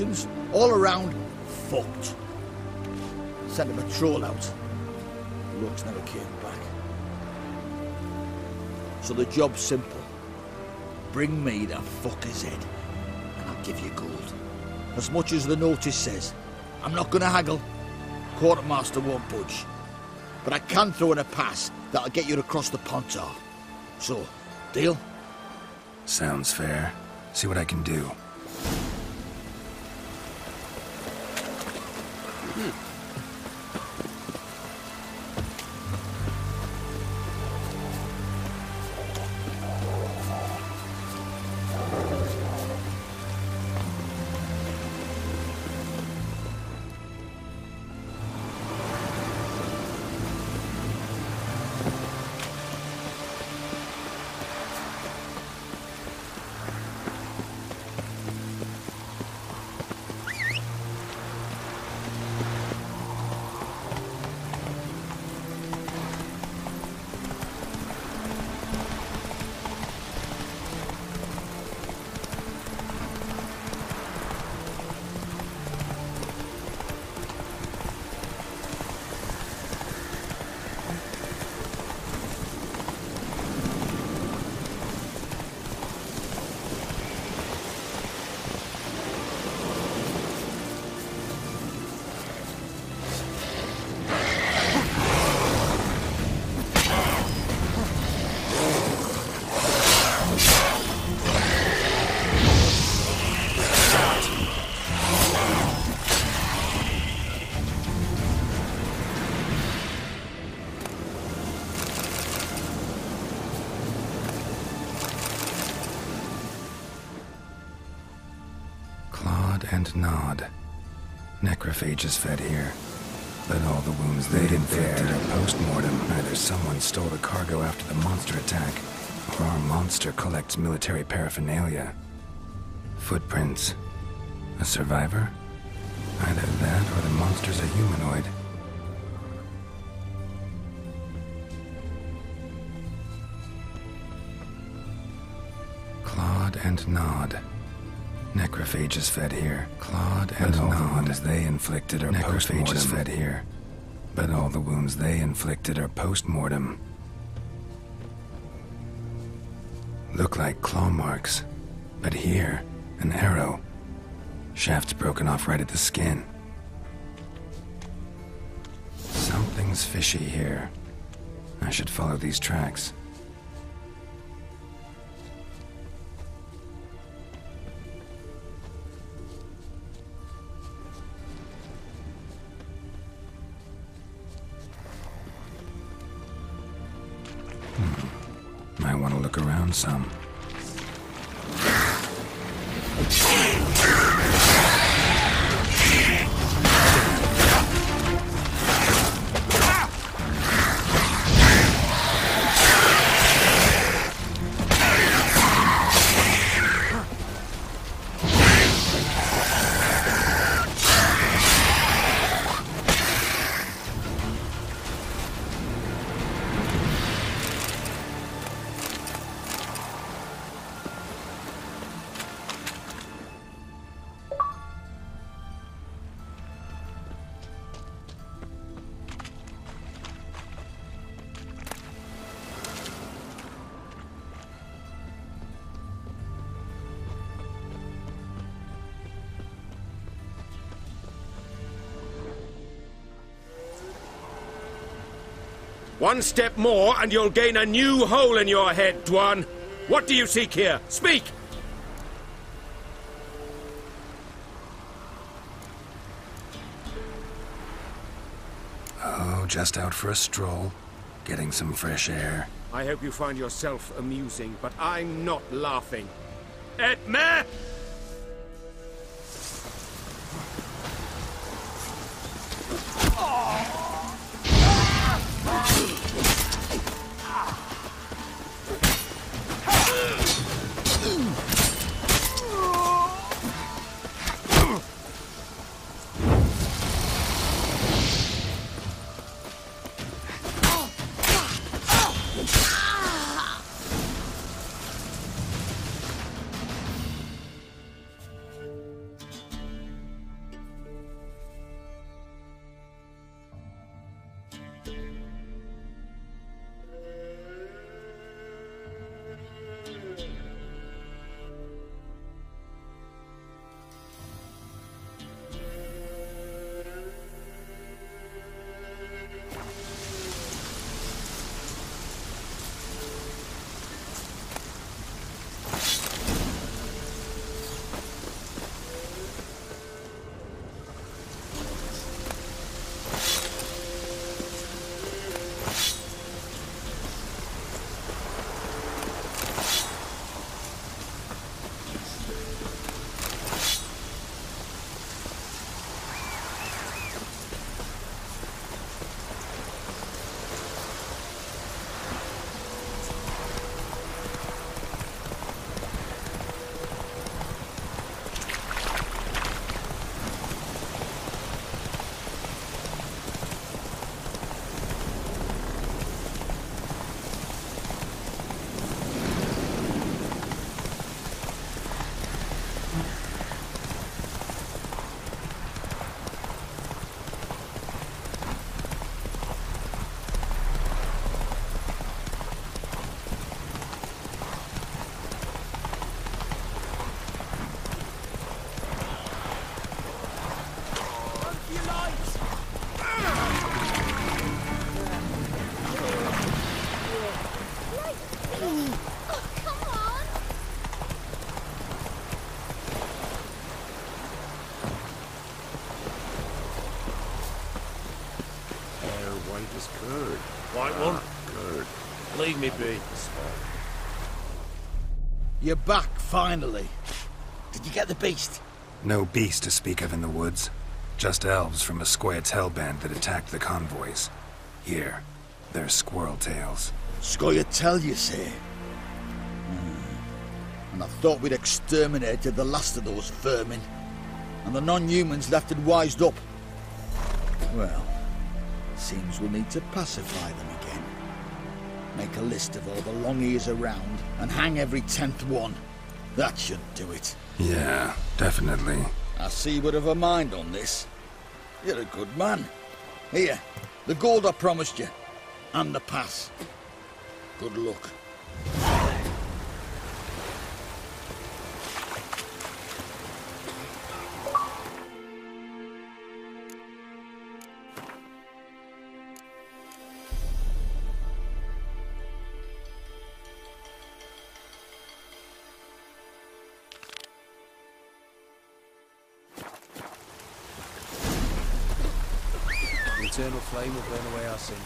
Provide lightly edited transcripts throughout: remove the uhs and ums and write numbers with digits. Christians, all around, fucked. Sent a patrol out. The Roach never came back. So the job's simple. Bring me the fucker's head, and I'll give you gold. As much as the notice says. I'm not gonna haggle. Quartermaster won't budge. But I can throw in a pass that'll get you across the Pontar. So, deal? Sounds fair. See what I can do. Nod. Necrophage is fed here, but all the wounds they'd inflicted are post-mortem. Either someone stole the cargo after the monster attack, or our monster collects military paraphernalia. Footprints. A survivor? Either that or the monster's a humanoid. Clawed and Nod. Necrophage is fed here. Clawed and all the wounds they inflicted are post-mortem. Necrophage is fed here, but all the wounds they inflicted are post-mortem. Look like claw marks, but here, an arrow. Shaft's broken off right at the skin. Something's fishy here. I should follow these tracks. Some. One step more, and you'll gain a new hole in your head, Dwan. What do you seek here? Speak! Oh, just out for a stroll, getting some fresh air. I hope you find yourself amusing, but I'm not laughing. Etme! is good. White one? Good. Leave me be. You're back, finally. Did you get the beast? No beast to speak of in the woods. Just elves from a Scoia'tael band that attacked the convoys. Here, they're squirrel tails. Scoia'tael, you say? And I thought we'd exterminated the last of those vermin. And the non-humans left and wised up. Well, seems we'll need to pacify them again. Make a list of all the long ears around and hang every 10th one. That should do it. Yeah, definitely. I see you would have a mind on this. You're a good man. Here, the gold I promised you. And the pass. Good luck. Eternal flame will burn away our sins.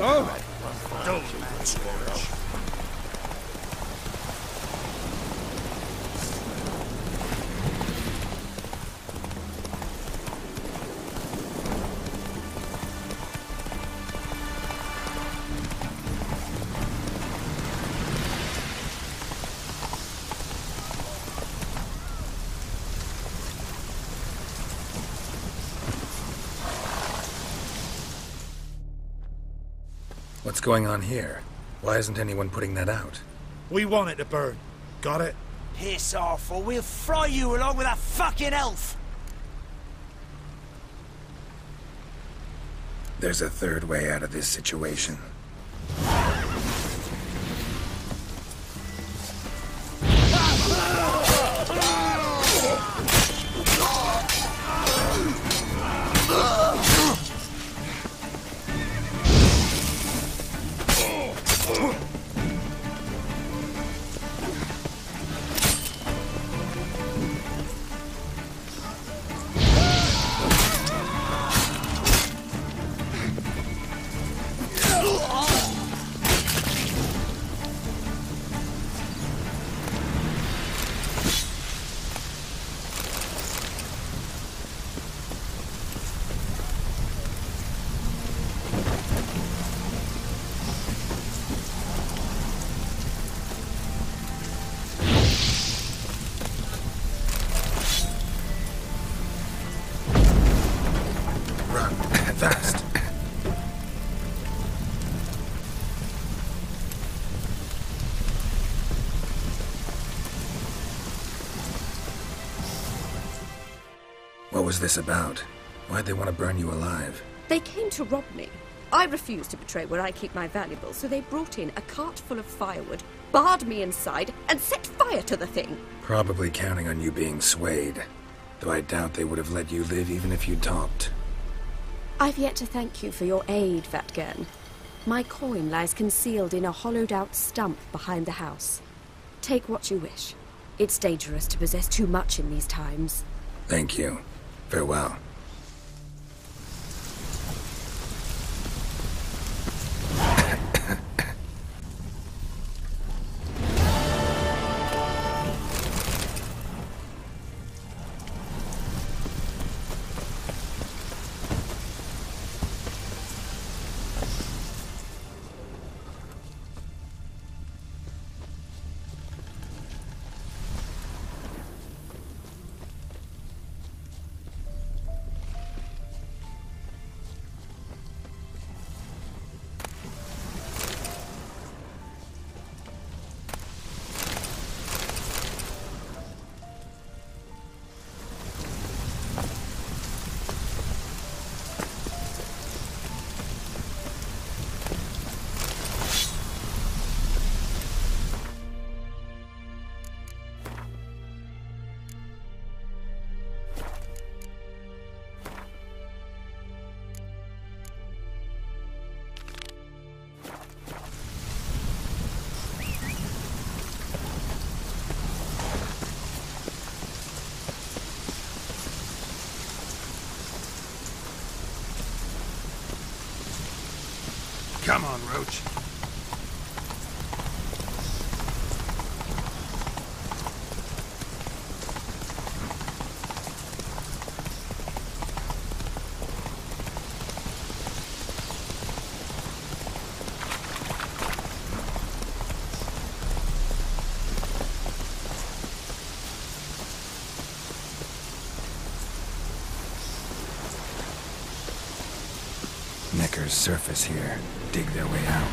Oh! Don't match Roach. What's going on here? Why isn't anyone putting that out? We want it to burn. Got it? Piss off, or we'll fry you along with that fucking elf! There's a third way out of this situation. What was this about? Why'd they want to burn you alive? They came to rob me. I refused to betray where I keep my valuables, so they brought in a cart full of firewood, barred me inside, and set fire to the thing. Probably counting on you being swayed. Though I doubt they would have let you live even if you talked. I've yet to thank you for your aid, Vatgern. My coin lies concealed in a hollowed-out stump behind the house. Take what you wish. It's dangerous to possess too much in these times. Thank you. Farewell. Come on, Roach. Necker's surface here. Dig their way out.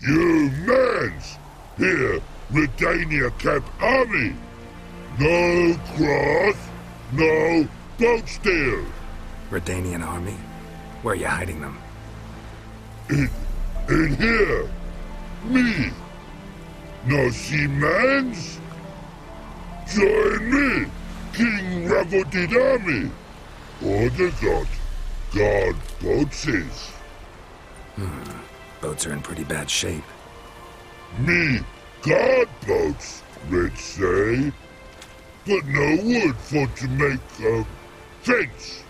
You mans! Here, Redania Camp Army! No cross, no boat steal! Redanian Army? Where are you hiding them? In here! Me! No see mans? Join me, King Ravodid Army! Or the God boats is. Boats are in pretty bad shape. Me, God boats, Red say. But no wood for to make a fence.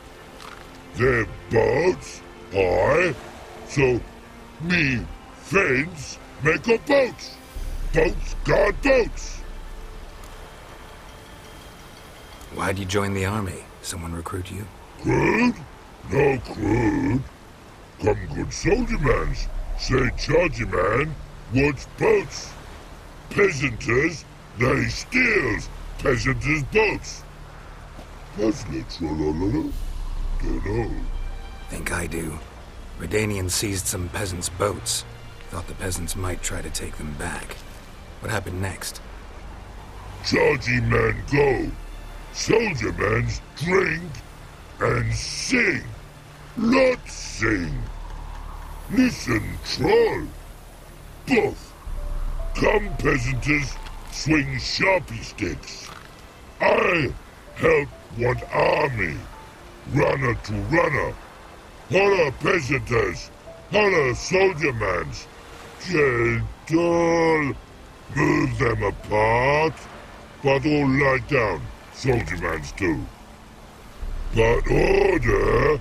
Their boats, I. So, me, fence, make a boat. Boats, God boats. Why'd you join the army? Someone recruit you? Crude? No crude. Come good soldier mans. Say charger man wants boats. Peasanters, they steals peasanters' boats. That's literal. Don't know. Think I do. Redanian seized some peasants' boats. Thought the peasants might try to take them back. What happened next? Charger man go. Soldier man's drink and sing. Lot sing. Listen, troll! Both! Come, peasanters, swing sharpie sticks. I help one army. Runner to runner. Holla, peasanters! Holla, soldier mans! Gentle! Move them apart. But all lie down, soldier mans too. But order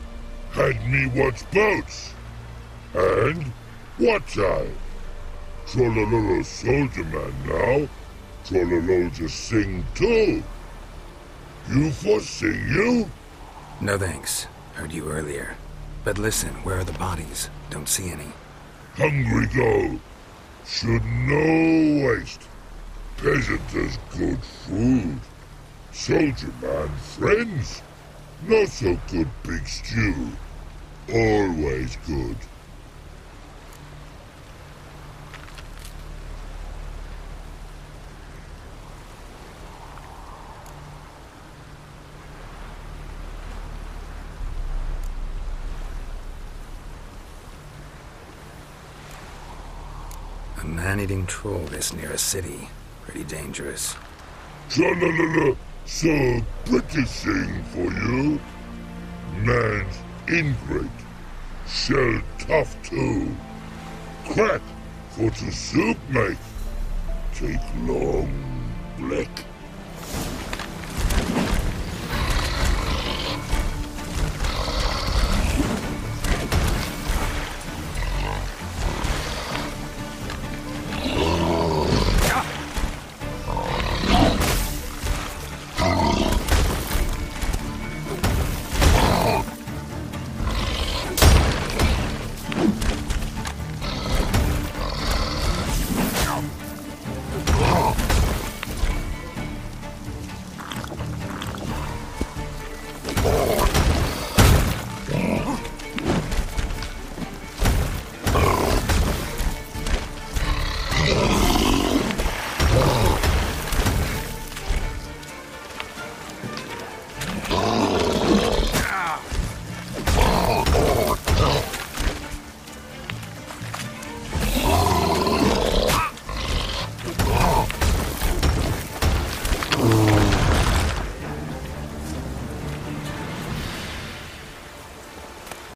had me watch boats. And watch I. Trollololo soldier man now. Trollololo just sing too. You for sing you? No thanks. Heard you earlier. But listen, where are the bodies? Don't see any. Hungry go. Should no waste. Peasanters good food. Soldier man friends. Not so good big stew. Always good. A man-eating troll this near a city. Pretty dangerous. Tra-la-la-la. So Britishing for you. Man's ingrate. Shell tough too. Crack for to soup make. Take long black.